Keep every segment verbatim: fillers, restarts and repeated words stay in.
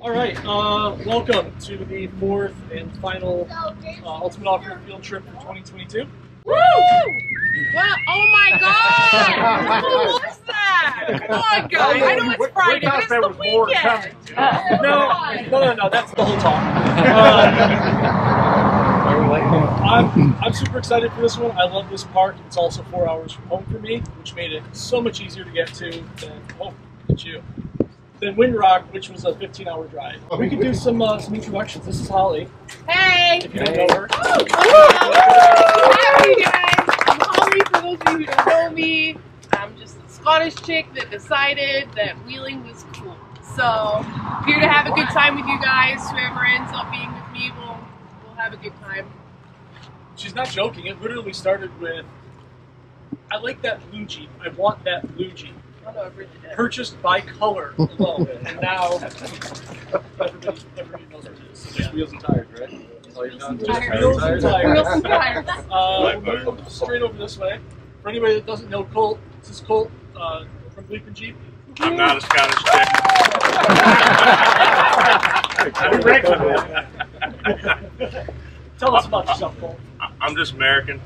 All right, uh, welcome to the fourth and final uh, Ultimate Off-Road Field Trip for twenty twenty-two. Woo! Well, oh my God! What was that? Come on, guys. I know it's Friday, but it's the weekend. No, no, no, no, that's the whole talk. Uh, I'm, I'm super excited for this one. I love this park. It's also four hours from home for me, which made it so much easier to get to than, oh, it's you. Then Windrock, which was a fifteen hour drive. We could do some uh, some introductions. This is Holly. Hey! If you don't know her. Oh, hi, you guys. I'm Holly. For those of you who don't know me, I'm just a Scottish chick that decided that wheeling was cool. So, here to have a good time with you guys. Whoever ends up being with me, we'll, we'll have a good time. She's not joking. It literally started with, I like that blue Jeep. I want that blue Jeep. Purchased by color alone, and now everybody, everybody knows what it is. So, yeah. Just wheels and tires, right? Wheels and tires. Wheels and tires. Uh, we'll move straight over this way. For anybody that doesn't know Colt, this is Colt uh, from Bleepin' Jeep. I'm not a Scottish chick. Tell us about yourself, Colt. I'm just American.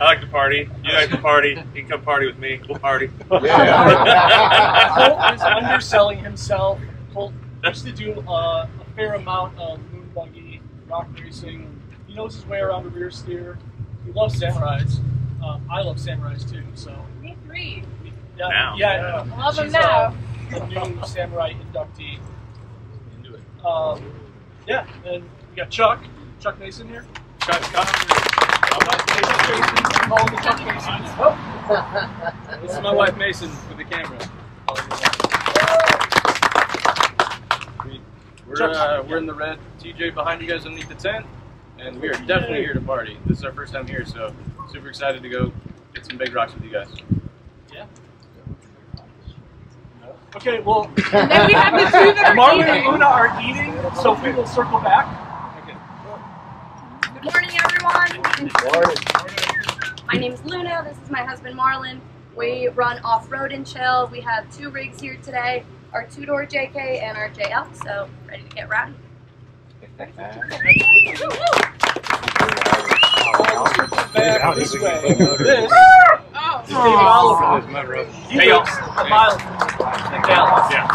I like to party. You like to party. You can come party with me. We'll party. Yeah. Colt is underselling himself. Colt used to do uh, a fair amount of moon buggy, rock racing. He knows his way around a rear steer. He loves samurais. Uh, I love samurais too. So me three. Yeah, now. yeah. yeah. Love them now. A new samurai inductee. Into it. Um, yeah, and we got Chuck. Chuck Mason here. Chuck. Chuck. This is my wife Mason with the camera. We're, uh, we're in the red. T J behind you guys underneath the tent, and we are definitely here to party. This is our first time here, so super excited to go get some big rocks with you guys. Yeah. Okay, well, and then we have the two that are Marlon and Luna are eating, so we will circle back. Good morning, everyone. Good morning. My name is Luna. This is my husband, Marlon. We run Off-Road and Chill. We have two rigs here today, our two-door J K and our J L, so ready to get rowdy. Back this way. This oh. is David Oliver. He lives a mile from Dallas. Yeah.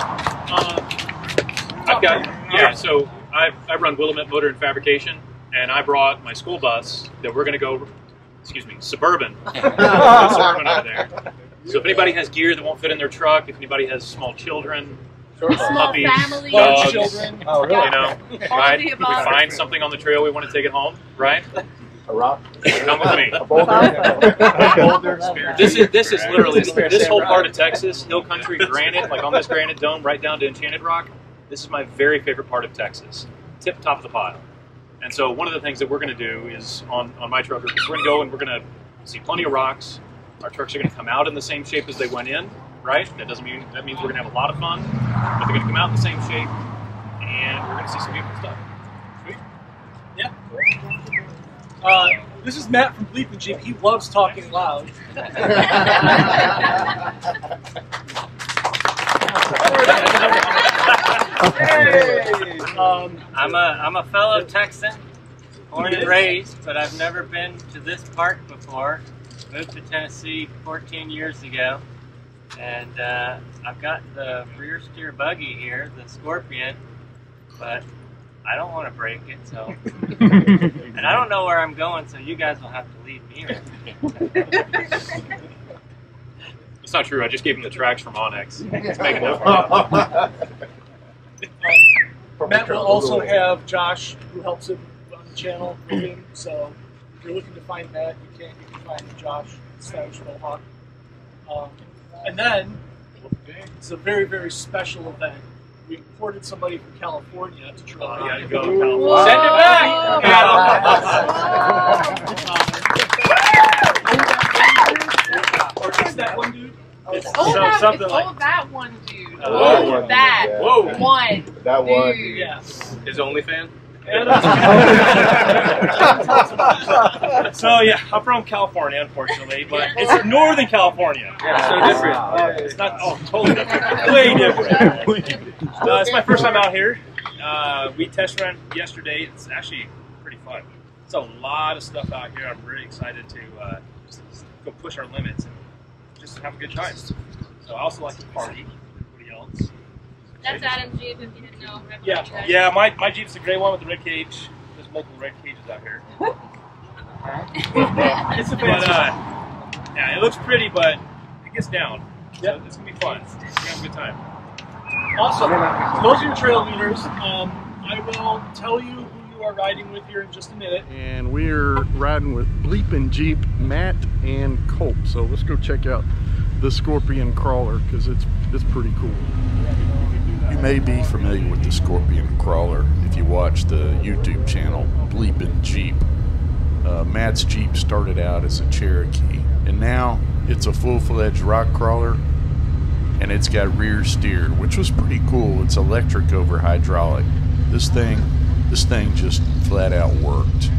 Uh, I've got, yeah, so I, I run Willamette Motor and Fabrication. And I brought my school bus that we're going to go, excuse me, Suburban. Suburban over there. So if anybody has gear that won't fit in their truck, if anybody has small children, small puppies, families, dogs, children. Oh, really? You know, right? If we find something on the trail, we want to take it home, right? A rock. Come with me. A boulder. A boulder. This is this is literally this whole part of Texas, hill country, granite, like on this granite dome, right down to Enchanted Rock. This is my very favorite part of Texas, tip top of the pile. And so one of the things that we're going to do is on, on my trucker, because we're going to go and we're going to see plenty of rocks. Our trucks are going to come out in the same shape as they went in, right? That doesn't mean, that means we're going to have a lot of fun, but they're going to come out in the same shape and we're going to see some beautiful stuff. Sweet. Yeah. Uh, this is Matt from Bleepin' Jeep. He loves talking loud. Hey. Um, I'm a I'm a fellow Texan, born and raised, but I've never been to this park before. Moved to Tennessee fourteen years ago, and uh, I've got the rear steer buggy here, the Scorpion, but I don't want to break it, so and I don't know where I'm going, so you guys will have to lead me. It's not true. I just gave him the tracks from Onyx. It's making up for it. Um, Matt will also have Josh, who helps him on the channel. So if you're looking to find Matt, you can you can find Josh, Stoutish Bullhawk. Um, and then it's a very very special event. We imported somebody from California to try. Oh, yeah, go California. Send it back. Or just that one dude. It's, it's, all that, it's like, all that one dude. Oh, that, that one. That one. Dude. Yeah. His OnlyFans? So yeah, I'm from California, unfortunately, but it's Northern California. Yeah, so different. Uh, it's not oh, totally different. Way different. Uh, it's my first time out here. Uh, we test ran yesterday. It's actually pretty fun. It's a lot of stuff out here. I'm really excited to uh, just, just go push our limits and just have a good time. So I also like to party. Everybody else. That's Adam's Jeep, if you didn't know. Yeah, yeah. My my Jeep's the gray one with the red cage. There's multiple red cages out here. It's a but, uh, yeah, it looks pretty, but it gets down. Yep. So it's gonna be fun. It's gonna have a good time. Awesome. Those are your trail leaders. Um, I will tell you who you are riding with here in just a minute. And we're riding with Bleepin' Jeep, Matt, and Colt. So let's go check out the Scorpion crawler because it's it's pretty cool. You may be familiar with the Scorpion crawler if you watch the YouTube channel Bleepin' Jeep. Uh, Matt's Jeep started out as a Cherokee, and now it's a full-fledged rock crawler, and it's got rear steer, which was pretty cool. It's electric over hydraulic. This thing, this thing just flat out worked.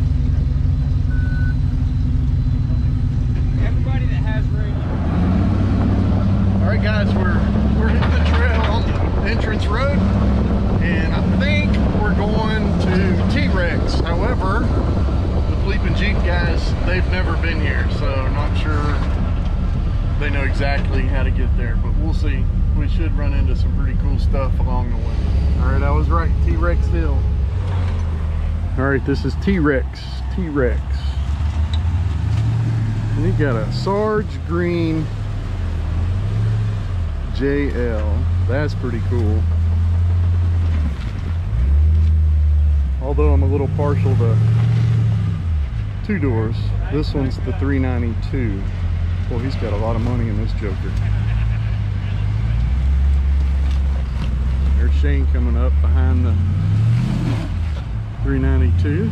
Everybody that has radio. All right, guys, we're we're hitting the trail on the entrance road, and I think we're going to T-Rex. However, Bleepin' Jeep guys, they've never been here, so I'm not sure they know exactly how to get there, but we'll see. We should run into some pretty cool stuff along the way. All right, I was right, T-Rex Hill. All right, this is T-Rex, T-Rex. We got a Sarge Green J L. That's pretty cool. Although I'm a little partial to two doors. This one's the three ninety-two. Boy, he's got a lot of money in this joker. There's Shane coming up behind the three ninety-two.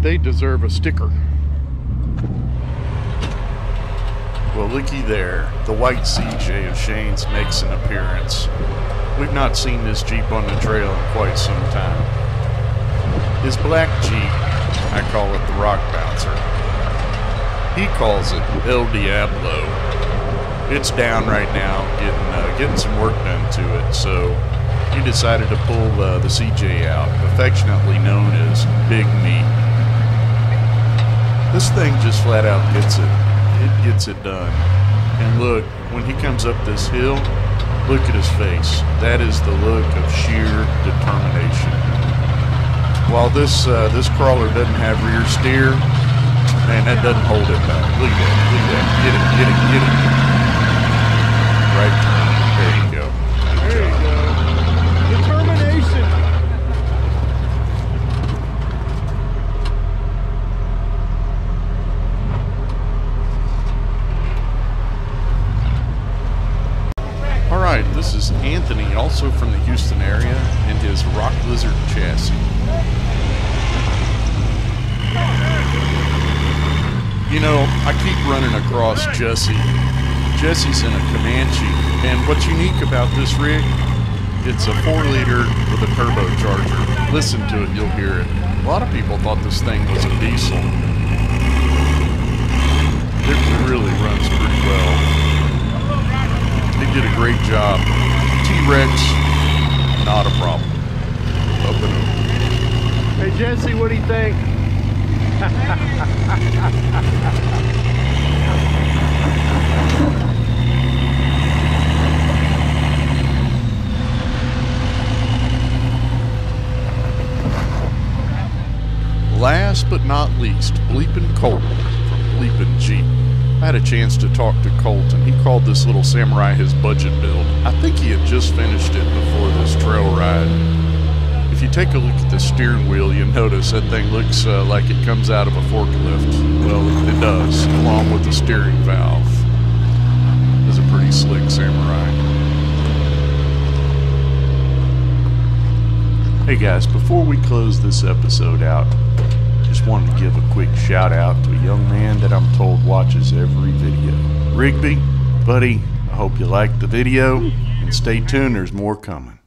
They deserve a sticker. Well, looky there. The white C J of Shane's makes an appearance. We've not seen this Jeep on the trail in quite some time. His black Jeep, I call it the Rock Bouncer. He calls it El Diablo. It's down right now, getting, uh, getting some work done to it, so he decided to pull uh, the C J out, affectionately known as Big Meat. This thing just flat out gets it. It gets it done. And look, when he comes up this hill, look at his face. That is the look of sheer determination. While this uh, this crawler doesn't have rear steer, man, that doesn't hold it back. Look at that. Look at that. Get it. Get it. Get it. Right. There you go. Good there job. You go. Determination. This is Anthony, also from the Houston area, and his Rock Lizard chassis. You know, I keep running across Jesse. Jesse's in a Comanche, and what's unique about this rig, it's a four liter with a turbocharger. Listen to it, you'll hear it. A lot of people thought this thing was a diesel. It really runs pretty well. They did a great job. T-Rex, not a problem. Up and over. Hey Jesse, what do you think? Last but not least, Bleepin' Colt from Bleepin' Jeep. I had a chance to talk to Colt, and he called this little samurai his budget build. I think he had just finished it before this trail ride. If you take a look at the steering wheel, you'll notice that thing looks uh, like it comes out of a forklift. Well, it does, along with the steering valve. It's a pretty slick samurai. Hey guys, before we close this episode out, just wanted to give a quick shout out to a young man that I'm told watches every video. Rigby, buddy, I hope you liked the video, and stay tuned, there's more coming.